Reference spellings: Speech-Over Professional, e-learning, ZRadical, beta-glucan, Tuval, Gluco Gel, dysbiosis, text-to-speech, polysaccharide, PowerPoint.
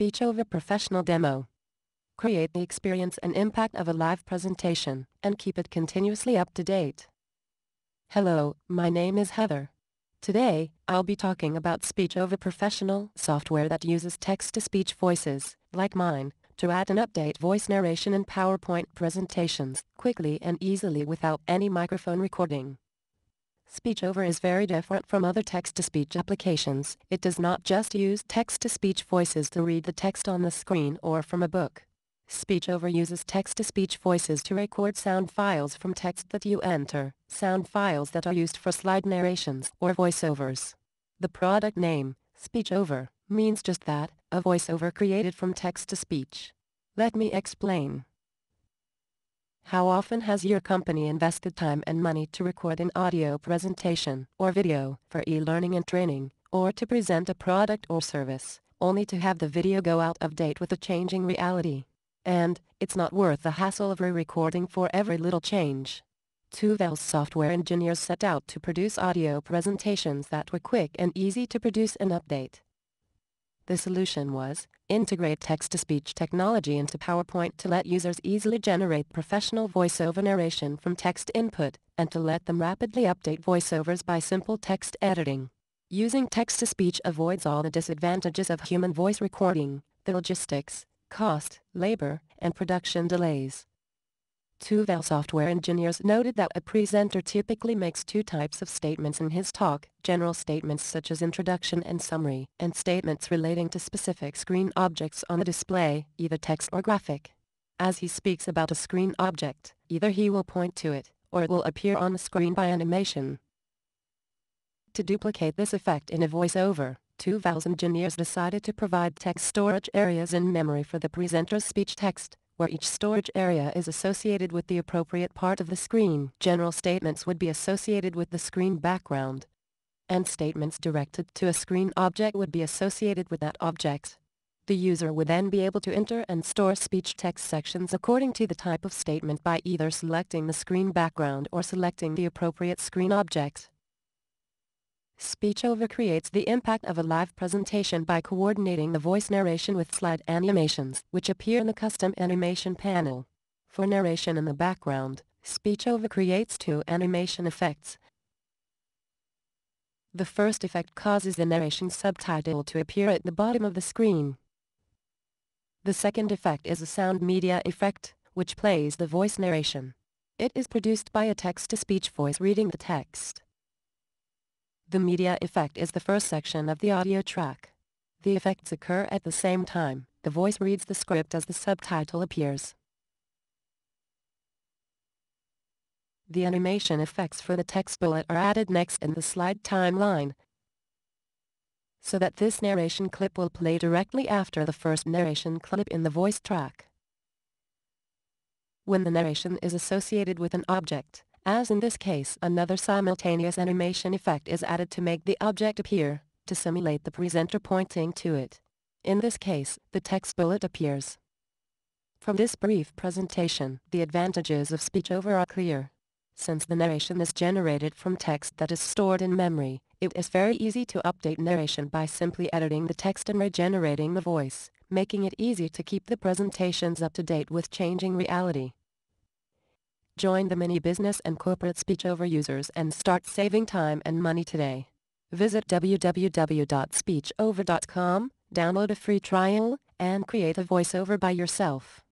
Speech-Over Professional demo. Create the experience and impact of a live presentation, and keep it continuously up to date. Hello, my name is Heather. Today, I'll be talking about Speech-Over Professional software that uses text-to-speech voices, like mine, to add and update voice narration in PowerPoint presentations quickly and easily without any microphone recording. Speech-Over is very different from other text-to-speech applications. It does not just use text-to-speech voices to read the text on the screen or from a book. Speech-Over uses text-to-speech voices to record sound files from text that you enter, sound files that are used for slide narrations or voiceovers. The product name, Speech-Over, means just that, a voiceover created from text-to-speech. Let me explain. How often has your company invested time and money to record an audio presentation or video for e-learning and training, or to present a product or service, only to have the video go out of date with the changing reality? And it's not worth the hassle of re-recording for every little change. Tuval's software engineers set out to produce audio presentations that were quick and easy to produce and update. The solution was, integrate text-to-speech technology into PowerPoint to let users easily generate professional voiceover narration from text input, and to let them rapidly update voiceovers by simple text editing. Using text-to-speech avoids all the disadvantages of human voice recording, the logistics, cost, labor, and production delays. Tuval software engineers noted that a presenter typically makes two types of statements in his talk: general statements such as introduction and summary, and statements relating to specific screen objects on the display, either text or graphic. As he speaks about a screen object, either he will point to it, or it will appear on the screen by animation. To duplicate this effect in a voiceover, Tuval's engineers decided to provide text storage areas in memory for the presenter's speech text, where each storage area is associated with the appropriate part of the screen. General statements would be associated with the screen background, and statements directed to a screen object would be associated with that object. The user would then be able to enter and store speech text sections according to the type of statement by either selecting the screen background or selecting the appropriate screen object. Speech-Over creates the impact of a live presentation by coordinating the voice narration with slide animations, which appear in the custom animation panel. For narration in the background, Speech-Over creates two animation effects. The first effect causes the narration subtitle to appear at the bottom of the screen. The second effect is a sound media effect, which plays the voice narration. It is produced by a text-to-speech voice reading the text. The media effect is the first section of the audio track. The effects occur at the same time. The voice reads the script as the subtitle appears. The animation effects for the text bullet are added next in the slide timeline, so that this narration clip will play directly after the first narration clip in the voice track. When the narration is associated with an object, as in this case, another simultaneous animation effect is added to make the object appear, to simulate the presenter pointing to it. In this case, the text bullet appears. From this brief presentation, the advantages of Speech-Over are clear. Since the narration is generated from text that is stored in memory, it is very easy to update narration by simply editing the text and regenerating the voice, making it easy to keep the presentations up to date with changing reality. Join the many business and corporate Speech-Over users and start saving time and money today. Visit www.speechover.com, download a free trial, and create a voiceover by yourself.